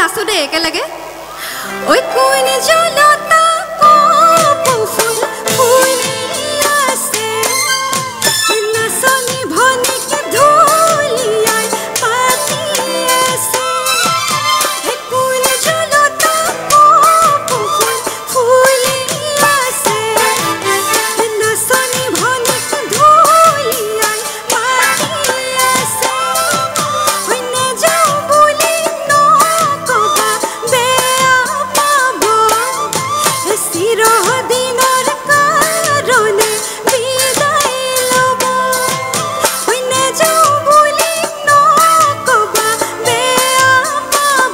नाचो दे एक लगे ओए कोई ने जलता को फूल फूल से ना सोनी भोने के धूलिया पातिया से है कोई ने जलता को फूल फूल से ना सोनी भोने के धूलिया पातिया से ओए ने जाऊ बोले नो को बे पाबो सिरो दिनर कारोने विदाई लबो ओए ने जाऊ बोले नो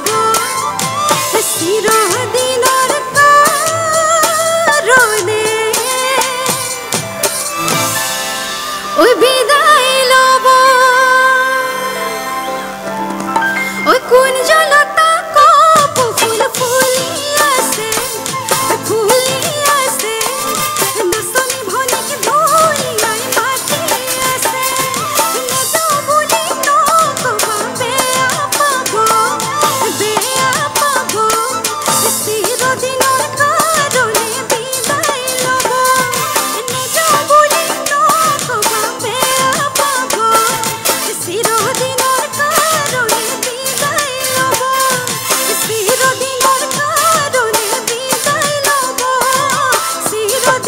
को बे पाबो सिरो दिनर कारोने ओए विदाई लबो ओए कोन जलता को फूल फूलिया से फूलिया से नसनी भोने की धूलिया माटिया से न जाऊ बोली नो को बे पाबो सिरो दिनर कारोने विदाई लबो न जाऊ बोली नो को बे पाबो सिरो दिनर कारोने विदाई लबो सिरो दिनर कारोने विदाई लबो सिरो दिनर ओए कारोने ओए विदाई लबो ओए कते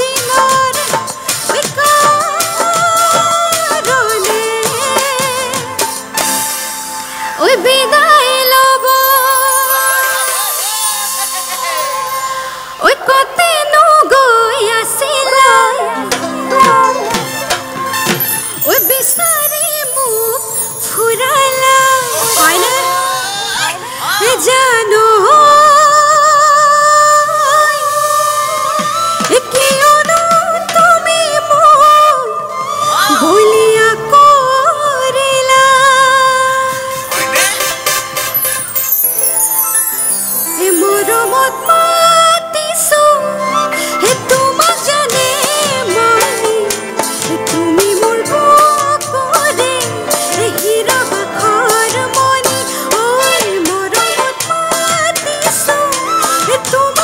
नो गई आसिला ओए बिसारी मुख फुराला ए जानो ए कियो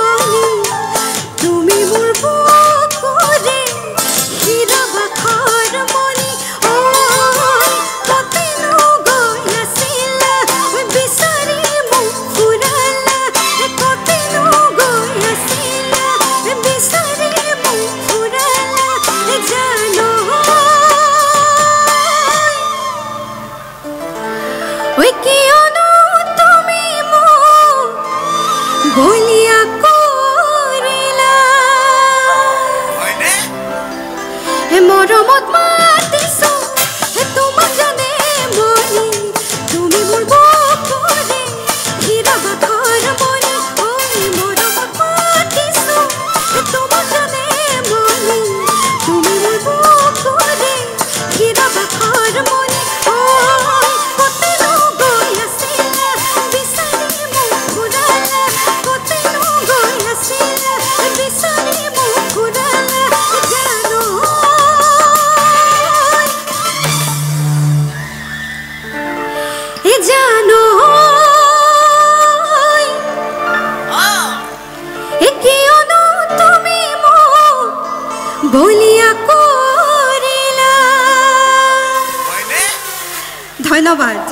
नो तुमी मोर भूलिया कोरेला ए मोर मत मातिसो ए तुमा जाने मानी ए तुमी मोर कोरे ए हीरा बखर मोनी ओए मोर मत मातिसो ए तुमा जाने मानी तुमी मोर कोरे हीरा बखर मोनी ओए कते नो गई आसिला बिसारी मुख फुराला कते नो गई आसिला बिसारी मुख फुराला जानो ओए कियो नो तुमी मोर भूलिया कोरेला ए মৰমত মাতিছো হে তোমাক জানে মনি তুমি মোৰ বুকুৰে হীৰা বাখৰ মনি ওই মৰমত মাতিছো হে তোমাক জানে মনি তুমি মোৰ বুকুৰে হীৰা বাখৰ মনি ওই কতে নো গই আছিলা বিচাৰি মোক ঘূৰালা কতে নো গই আছিলা বিচাৰি মোক ঘূৰালা জানো এ জানো এ কিয় নো তুমি মোক ভুলিয়া কোৰিলা ধন্যবাদ।